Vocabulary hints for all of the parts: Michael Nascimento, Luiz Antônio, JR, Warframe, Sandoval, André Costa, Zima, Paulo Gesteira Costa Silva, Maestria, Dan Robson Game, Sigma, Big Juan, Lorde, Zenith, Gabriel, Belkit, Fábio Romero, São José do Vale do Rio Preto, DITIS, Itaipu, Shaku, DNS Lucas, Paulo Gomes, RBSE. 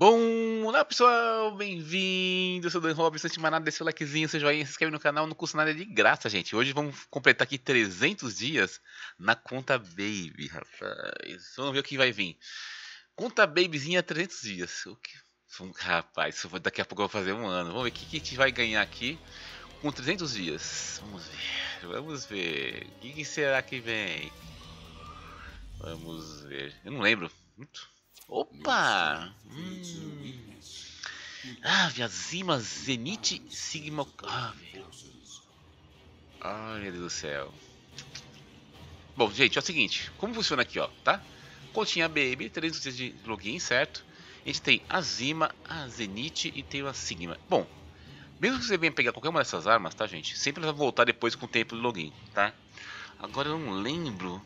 Bom, olá pessoal, bem-vindos, eu sou o Dan Robson, antes de mais nada, deixa o likezinho, seu joinha, se inscreve no canal, não custa nada, de graça, gente. Hoje vamos completar aqui 300 dias na conta Baby, rapaz, vamos ver o que vai vir. Conta Babyzinha 300 dias, o que... rapaz, daqui a pouco eu vou fazer um ano, vamos ver o que a gente vai ganhar aqui com 300 dias. Vamos ver, o que será que vem? Vamos ver, eu não lembro muito. Opa! Ah, minha Zima, Zenith, Sigma... Ah, velho. Ai, meu Deus do céu. Bom, gente, é o seguinte. Como funciona aqui, ó, tá? Continha Baby, 300 dias de login, certo? A gente tem a Zima, a Zenith e tem a Sigma. Bom, mesmo que você venha pegar qualquer uma dessas armas, tá, gente? Sempre ela vai voltar depois com o tempo de login, tá? Agora eu não lembro...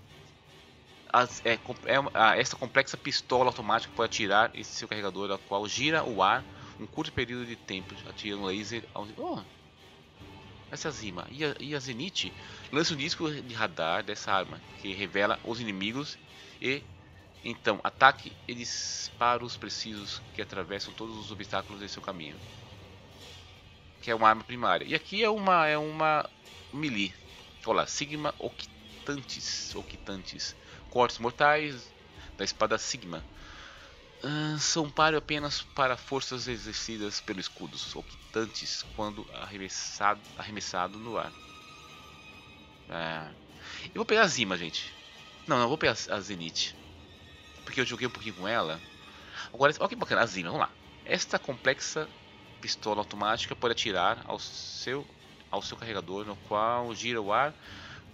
esta complexa pistola automática pode atirar esse seu carregador, a qual gira o ar um curto período de tempo, atirando laser ao... Oh, essa é a Zima. E a Zenith lança um disco de radar dessa arma, que revela os inimigos e, então, ataque e disparos precisos que atravessam todos os obstáculos em seu caminho. Que é uma arma primária. E aqui é uma melee. Olha lá, Sigma Octantis. Cortes mortais da espada Sigma são páreo apenas para forças exercidas pelos escudos octantes quando arremessado no ar. Eu vou pegar a Zima, gente. Não, vou pegar a Zenith, porque eu joguei um pouquinho com ela. Agora, olha que bacana, a Zima, vamos lá. Esta complexa pistola automática pode atirar ao seu carregador, no qual gira o ar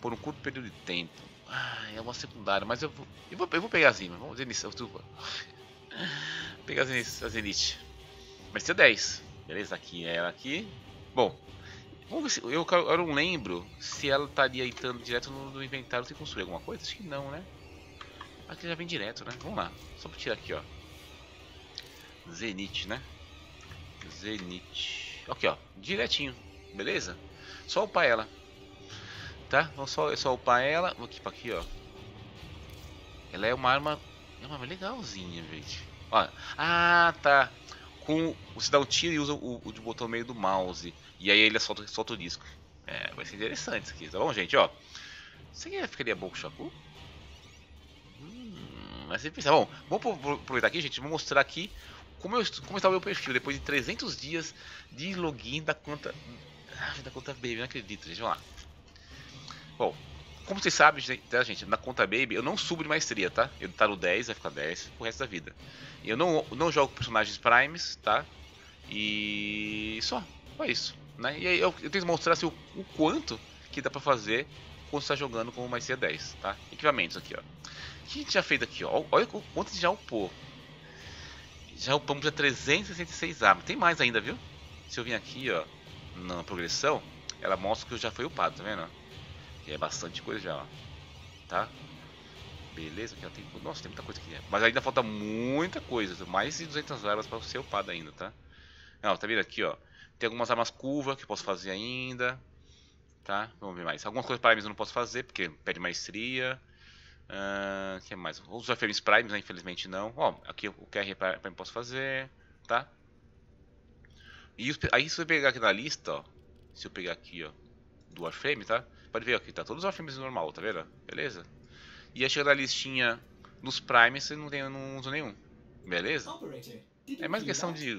por um curto período de tempo. É uma secundária, mas eu vou pegar a Zima. Vamos pegar a Zenith. Vai ser 10. Beleza, aqui é ela aqui. Bom, vamos ver se, eu não lembro se ela estaria entrando direto no inventário sem construir alguma coisa. Acho que não, né? Aqui já vem direto, né? Vamos lá, só para tirar aqui, ó. Zenith, né? Zenith. Aqui, ó, direitinho, beleza? Só upar ela. Tá? Então é só upar ela. Vou aqui pra aqui, ó. Ela é uma arma. É uma arma legalzinha, gente. Ó. Ah, tá. Com... Você dá um tiro e usa o botão meio do mouse. E aí ele solta o disco. É, vai ser interessante isso aqui, tá bom, gente? Ó. Isso aqui ficaria bom com o Shaku? Mas você pensa. Bom, vamos aproveitar aqui, gente. Vou mostrar aqui como está o meu perfil depois de 300 dias de login da conta. Ah, da conta Baby, não acredito, gente. Vamos lá. Bom, como vocês sabem, gente, na conta Baby eu não subo de maestria, tá? Eu tá no 10, vai ficar 10 pro resto da vida. Eu não jogo personagens primes, tá? E só isso, né? E aí eu tenho que mostrar assim, o quanto que dá pra fazer quando você tá jogando com maestria 10, tá? Equipamentos aqui, ó. O que a gente já fez aqui, ó? Olha o quanto a gente já upou. Já upamos já 366 armas. Tem mais ainda, viu? Se eu vim aqui, ó, na progressão, ela mostra que eu já fui upado, tá vendo? É bastante coisa já, ó. Tá? Beleza, aqui tem... Nossa, tem muita coisa aqui, né? Mas ainda falta muita coisa. Mais de 200 armas para ser upado ainda, tá? Não, tá vendo aqui, ó. Tem algumas armas curvas que eu posso fazer ainda. Tá? Vamos ver mais. Algumas coisas primes eu não posso fazer, porque pede maestria. O que mais? Os afirmes primes, né? Infelizmente não. Ó, aqui o QR prime posso fazer. Tá? E aí se eu pegar aqui na lista, ó. Se eu pegar aqui, ó. Do Warframe, tá? Pode ver aqui, tá? Todos os Warframes normal, tá vendo? Beleza? E aí chega na listinha dos Primes, você não usa nenhum. Beleza? É mais questão de...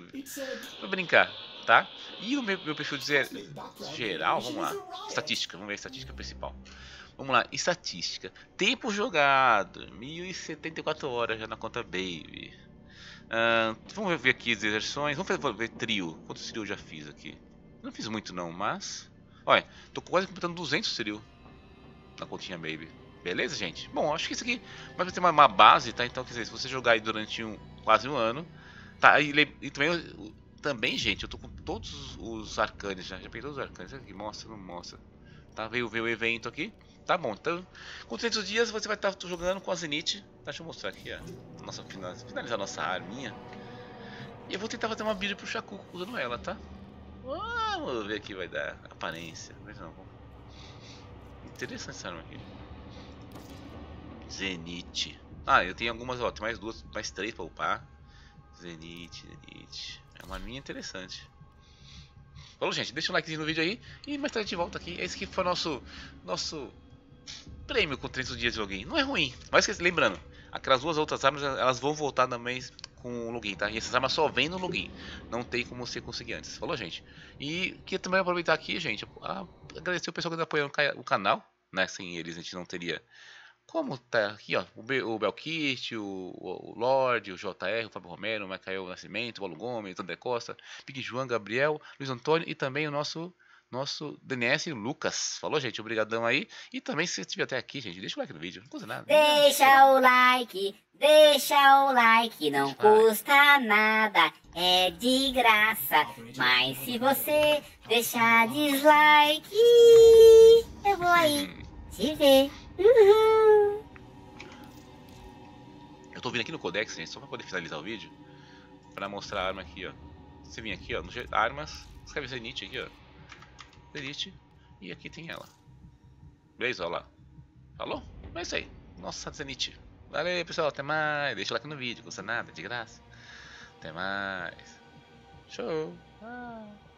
Vou brincar, tá? E o meu perfil de geral, vamos lá. Estatística, vamos ver a estatística principal. Vamos lá, estatística. Tempo jogado, 1074 horas já na conta Baby. Vamos ver aqui as exerções. Vamos ver trio. Quantos trio eu já fiz aqui? Não fiz muito não, mas... Olha, tô quase completando 200 trio na continha Baby. Beleza, gente? Bom, acho que isso aqui vai ter uma base, tá? Então, quer dizer, se você jogar aí durante quase um ano... Tá, e também, gente, eu tô com todos os arcanes já. Já peguei todos os arcanes. Aqui, mostra, não mostra. Tá, veio o evento aqui. Tá bom, então, com 300 dias você vai estar jogando com a Zenith. Tá, deixa eu mostrar aqui, ó. Nossa, finalizar a nossa arminha. E eu vou tentar fazer uma build pro Shaku usando ela, tá? Vamos ver aqui, vai dar aparência. Mas não, vamos... Interessante essa arma aqui. Zenith. Ah, eu tenho algumas, ó. Tem mais 2, mais 3 pra upar. Zenith. É uma mina interessante. Falou, gente, deixa um like no vídeo aí e mais tarde a gente volta aqui. Esse aqui foi o nosso prêmio com 300 dias de login. Não é ruim, mas lembrando, aquelas duas outras armas elas vão voltar também com o login, tá? E essas armas só vêm no login, não tem como você conseguir antes. Falou, gente? E queria também aproveitar aqui, gente, agradecer o pessoal que está apoiando o canal, né? Sem eles a gente não teria... Como tá aqui, ó, o Belkit, o Lorde, o JR, o Fábio Romero, o Michael Nascimento, o Paulo Gomes, o André Costa, Big Juan, Gabriel, Luiz Antônio e também o nosso DNS Lucas. Falou, gente? Obrigadão aí. E também, se você estiver até aqui, gente, deixa o like no vídeo. Não custa nada. Deixa o like, deixa o like, não custa nada. É de graça. Mas se você deixar dislike, eu vou aí te ver. Uhum. Eu tô vindo aqui no Codex, gente, só pra poder finalizar o vídeo, pra mostrar a arma aqui, ó. Você vem aqui, ó, no armas, escreve Zenith aqui, ó, Zenith, e aqui tem ela. Beleza, ó lá. Falou? É isso aí, nossa Zenith. Valeu, pessoal, até mais. Deixa o like no vídeo, não custa nada, de graça. Até mais. Show. Ah.